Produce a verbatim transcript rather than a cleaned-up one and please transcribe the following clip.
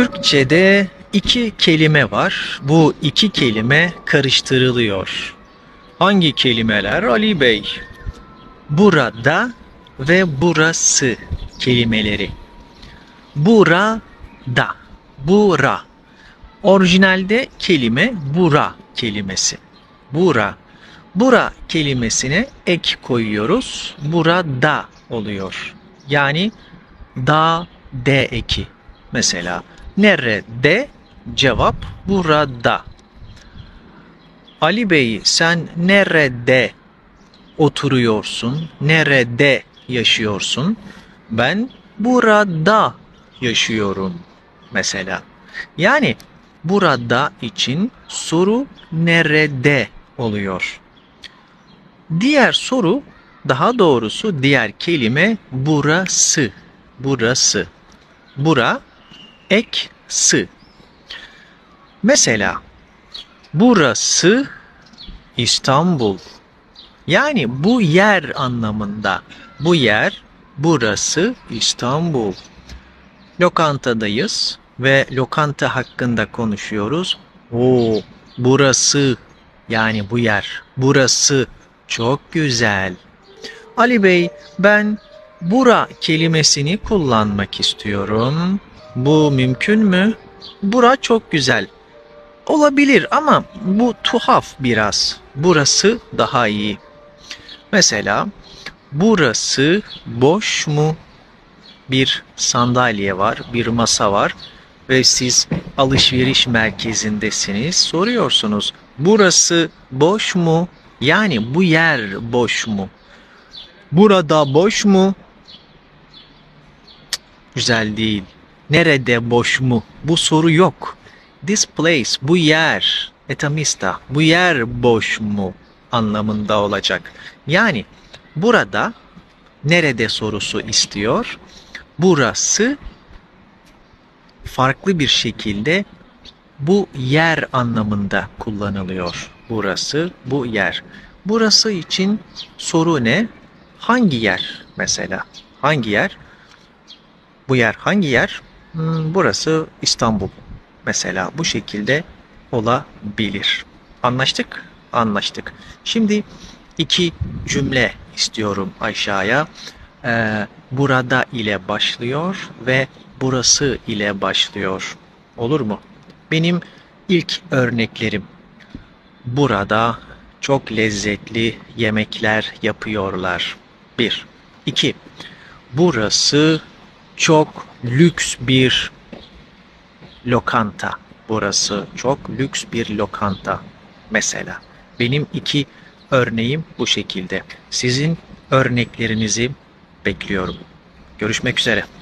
Türkçe'de iki kelime var. Bu iki kelime karıştırılıyor. Hangi kelimeler Ali Bey? Burada ve burası kelimeleri. Burada, bura. Orijinalde kelime bura kelimesi. Bura. Bura kelimesine ek koyuyoruz. Burada oluyor. Yani da, de eki. Mesela nerede? Cevap burada. Ali Bey, sen nerede oturuyorsun? Nerede yaşıyorsun? Ben burada yaşıyorum mesela. Yani burada için soru nerede oluyor. Diğer soru, daha doğrusu diğer kelime burası. Burası. Bura ek sı. Mesela burası İstanbul. Yani bu yer anlamında. Bu yer, burası İstanbul. Lokantadayız ve lokanta hakkında konuşuyoruz. Oo, burası, yani bu yer, burası çok güzel. Ali Bey, ben bura kelimesini kullanmak istiyorum. Bu mümkün mü? Bura çok güzel. Olabilir ama bu tuhaf biraz. Burası daha iyi. Mesela burası boş mu? Bir sandalye var, bir masa var ve siz alışveriş merkezindesiniz. Soruyorsunuz, burası boş mu? Yani bu yer boş mu? Burada boş mu? Cık, güzel değil. Nerede boş mu? Bu soru yok. This place, bu yer, etamista, bu yer boş mu anlamında olacak. Yani burada nerede sorusu istiyor. Burası farklı bir şekilde bu yer anlamında kullanılıyor. Burası, bu yer. Burası için soru ne? Hangi yer mesela? Hangi yer? Bu yer hangi yer? Hmm, burası İstanbul. Mesela bu şekilde olabilir. Anlaştık? Anlaştık. Şimdi iki cümle istiyorum aşağıya. Ee, burada ile başlıyor ve burası ile başlıyor. Olur mu? Benim ilk örneklerim. Burada çok lezzetli yemekler yapıyorlar. bir. iki. Burası çok lüks bir lokanta. Burası çok lüks bir lokanta. Mesela benim iki örneğim bu şekilde. Sizin örneklerinizi bekliyorum. Görüşmek üzere.